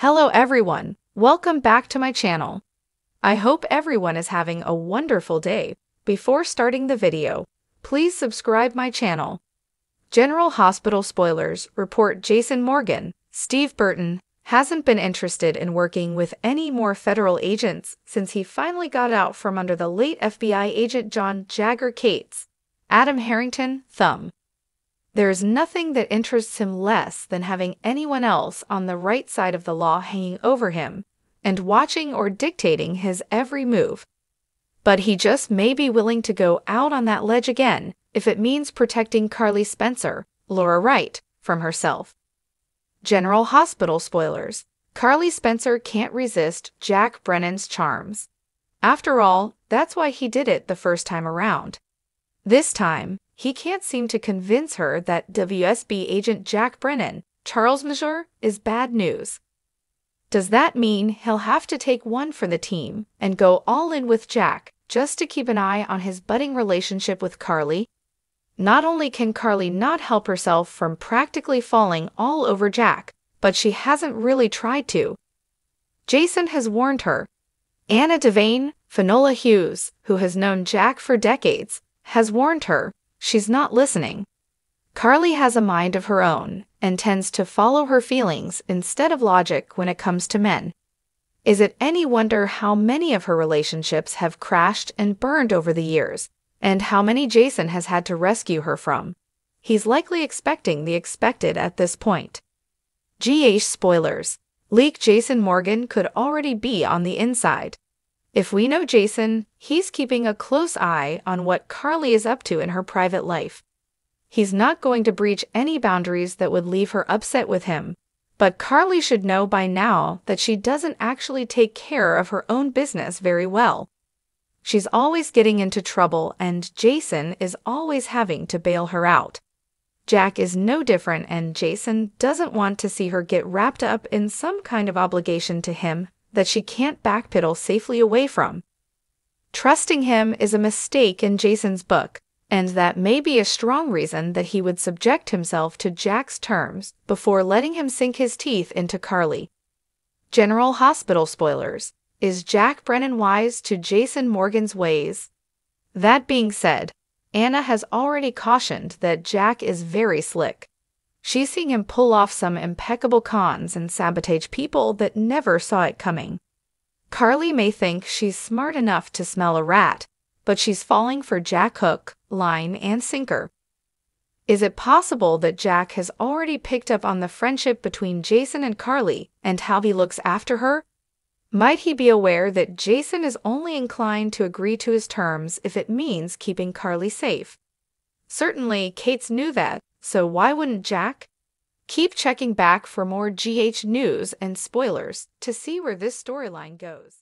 Hello everyone, welcome back to my channel. I hope everyone is having a wonderful day. Before starting the video, please subscribe my channel. General Hospital spoilers report Jason Morgan, Steve Burton, hasn't been interested in working with any more federal agents since he finally got out from under the late FBI agent John Jagger Cates, Adam Harrington, Thumb. There is nothing that interests him less than having anyone else on the right side of the law hanging over him and watching or dictating his every move. But he just may be willing to go out on that ledge again if it means protecting Carly Spencer, Laura Wright, from herself. General Hospital spoilers. Carly Spencer can't resist Jack Brennan's charms. After all, that's why he did it the first time around. This time, he can't seem to convince her that WSB agent Jack Brennan, Charles Major, is bad news. Does that mean he'll have to take one for the team and go all in with Jack just to keep an eye on his budding relationship with Carly? Not only can Carly not help herself from practically falling all over Jack, but she hasn't really tried to. Jason has warned her. Anna Devane, Finola Hughes, who has known Jack for decades, has warned her. She's not listening. Carly has a mind of her own and tends to follow her feelings instead of logic when it comes to men. Is it any wonder how many of her relationships have crashed and burned over the years, and how many Jason has had to rescue her from? He's likely expecting the expected at this point. GH spoilers. Leak Jason Morgan could already be on the inside. If we know Jason, he's keeping a close eye on what Carly is up to in her private life. He's not going to breach any boundaries that would leave her upset with him, but Carly should know by now that she doesn't actually take care of her own business very well. She's always getting into trouble, and Jason is always having to bail her out. Jack is no different, and Jason doesn't want to see her get wrapped up in some kind of obligation to him that she can't backpedal safely away from. Trusting him is a mistake in Jason's book, and that may be a strong reason that he would subject himself to Jack's terms before letting him sink his teeth into Carly. General Hospital spoilers. Is Jack Brennan wise to Jason Morgan's ways? That being said, Anna has already cautioned that Jack is very slick. She's seeing him pull off some impeccable cons and sabotage people that never saw it coming. Carly may think she's smart enough to smell a rat, but she's falling for Jack hook, line, and sinker. Is it possible that Jack has already picked up on the friendship between Jason and Carly and how he looks after her? Might he be aware that Jason is only inclined to agree to his terms if it means keeping Carly safe? Certainly, Cates knew that. So why wouldn't Jack? Keep checking back for more GH news and spoilers to see where this storyline goes.